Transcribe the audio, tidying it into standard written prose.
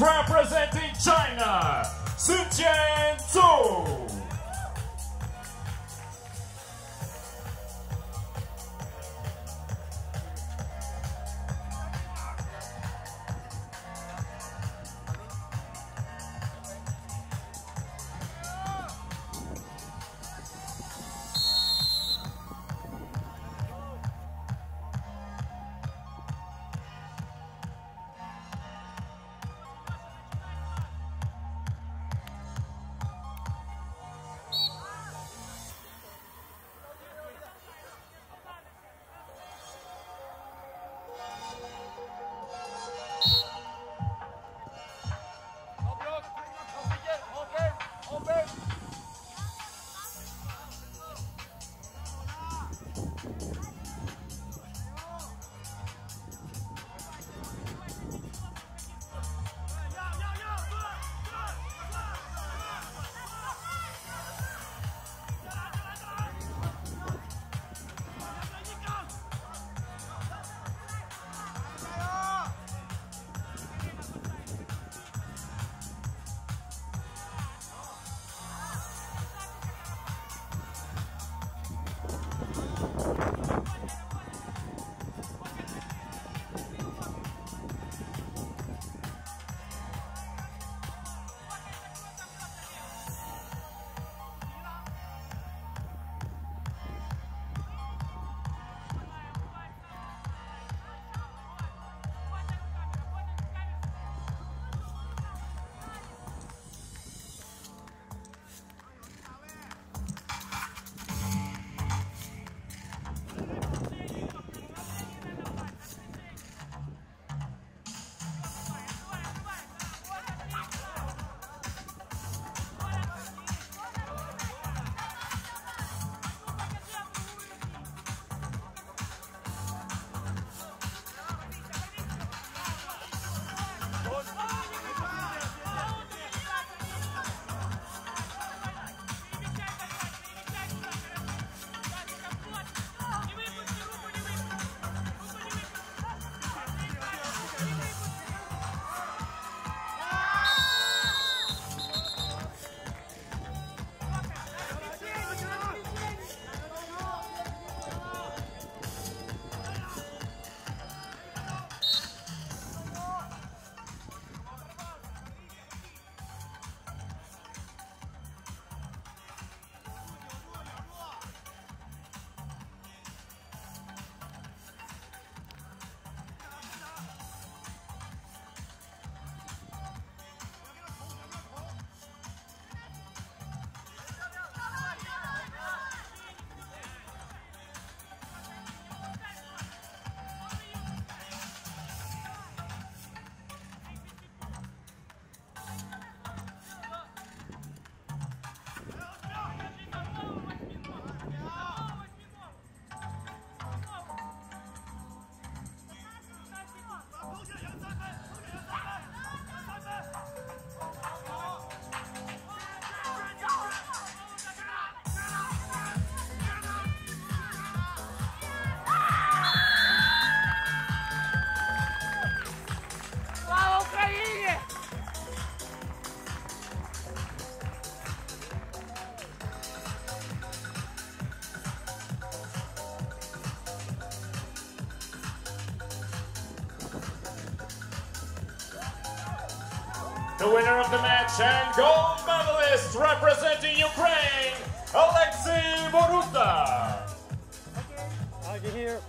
representing China, Shijian ZHOU. The winner of the match and gold medalist representing Ukraine, Oleksii BORUTA. Okay, here.